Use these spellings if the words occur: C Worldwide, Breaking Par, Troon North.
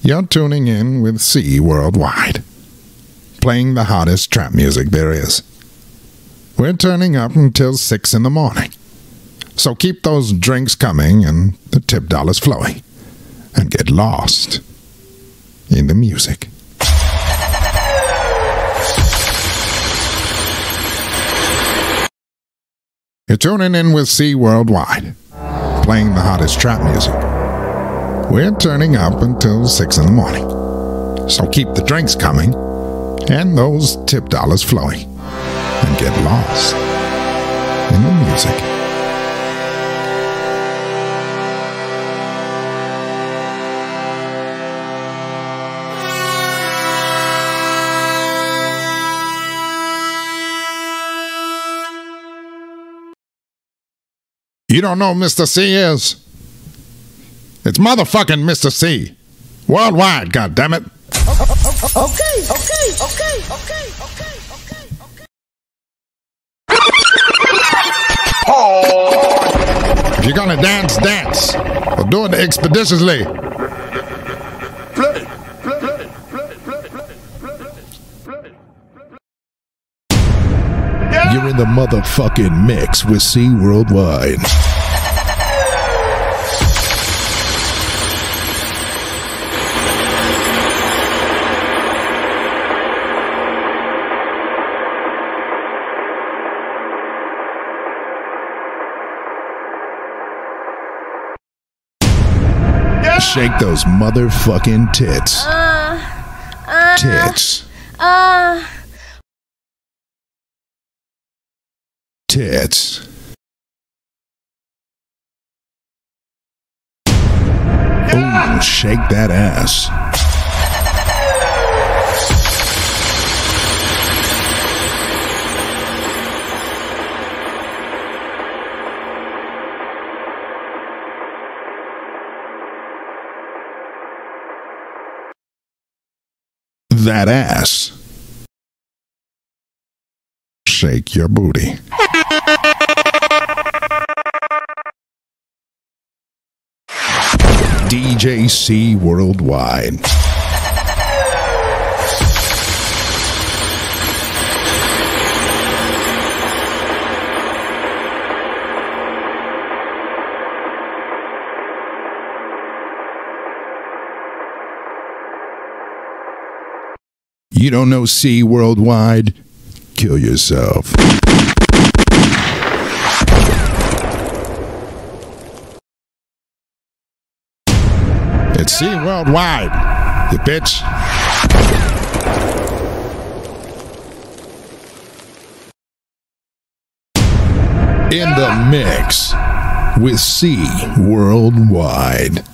You're tuning in with C Worldwide, playing the hottest trap music there is. We're turning up until 6 in the morning, so keep those drinks coming and the tip dollars flowing, and get lost in the music. You're tuning in with C Worldwide, playing the hottest trap music. We're turning up until 6 in the morning, so keep the drinks coming and those tip dollars flowing, and get lost in the music. You don't know who Mr. C is? It's motherfucking Mr. C. Worldwide, goddammit. Okay. If you're gonna dance, dance. Or do it expeditiously. You're in the motherfucking mix with C Worldwide. Shake those motherfucking tits. Tits. Ooh, shake that ass. That ass. Shake your booty. DJ C Worldwide. You don't know C Worldwide? Kill yourself. It's C Worldwide, you bitch. In the mix with C Worldwide.